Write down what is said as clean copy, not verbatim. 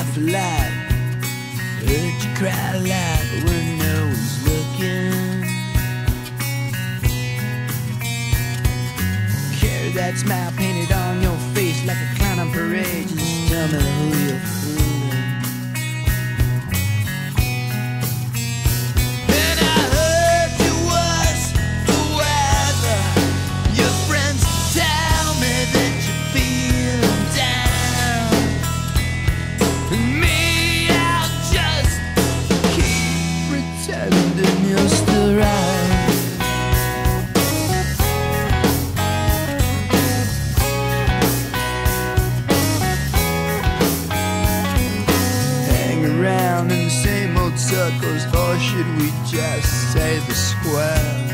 laugh a lot, heard you cry a lot when no one's looking. Carry that smile painted on your face like a clown on parade. Just tell me who you're fooling. When I heard you was the weather, your friends tell me that you feel down. Me, I'll just keep pretending you're still right. Circles, or should we just say the square?